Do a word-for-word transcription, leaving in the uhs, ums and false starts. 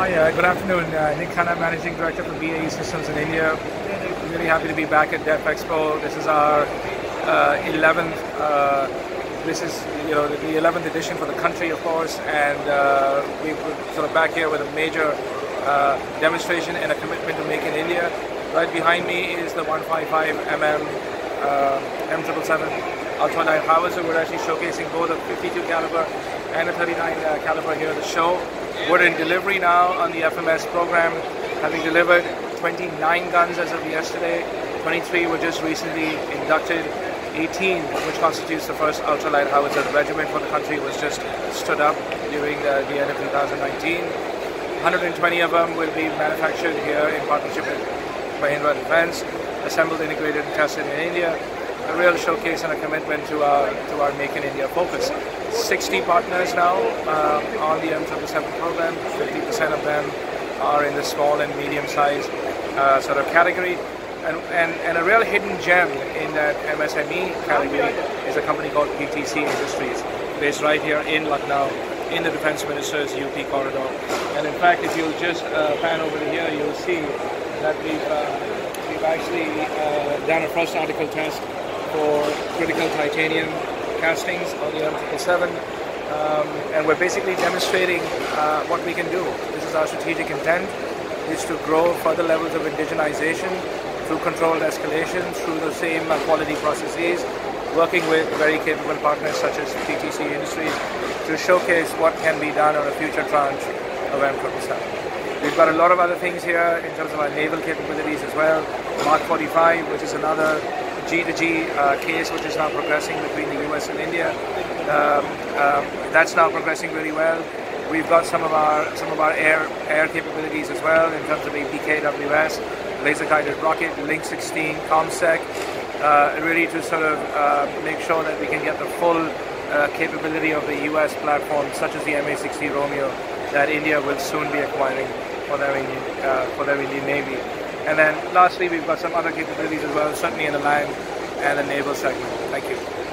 Hi, uh, good afternoon. Uh, Nik Khanna, Managing Director for B A E Systems in India. Really happy to be back at D E F Expo. This is our uh, eleventh. Uh, this is you know the, the eleventh edition for the country, of course, and uh, we we're sort of back here with a major uh, demonstration and a commitment to make in India. Right behind me is the one fifty-five millimeter uh, M seven seven seven. Ultralight howitzer. We're actually showcasing both a fifty-two caliber and a thirty-nine uh, caliber here at the show. We're in delivery now on the F M S program, having delivered twenty-nine guns as of yesterday. twenty-three were just recently inducted. eighteen, which constitutes the first ultralight howitzer regiment for the country, was just stood up during the, the end of two thousand nineteen. one hundred twenty of them will be manufactured here in partnership with Mahindra Defense, assembled, integrated, and tested in India. A real showcase and a commitment to our to our Make in India focus. sixty partners now um, on the M seven seven seven program. fifty percent of them are in the small and medium-sized uh, sort of category. And, and and a real hidden gem in that M S M E category is a company called P T C Industries, based right here in Lucknow, in the Defense Minister's U P corridor. And in fact, if you'll just uh, pan over here, you'll see that we've uh, we've actually uh, done a first article test for critical titanium castings on the M seven seven seven, um, and we're basically demonstrating uh, what we can do. This is our strategic intent, is to grow further levels of indigenization through controlled escalation, through the same uh, quality processes, working with very capable partners such as P T C Industries to showcase what can be done on a future tranche of M seven seven seven. We've got a lot of other things here in terms of our naval capabilities as well. Mark forty-five, which is another G to G uh, case which is now progressing between the U S and India. Um, um, that's now progressing really well. We've got some of our some of our air air capabilities as well in terms of A P K W S, laser guided rocket, link sixteen, COMSEC, uh, really to sort of uh, make sure that we can get the full uh, capability of the U S platform, such as the M A sixty Romeo that India will soon be acquiring for their Indian, uh, for their Indian Navy. And then lastly, we've got some other capabilities as well, certainly in the land and the naval segment. Thank you.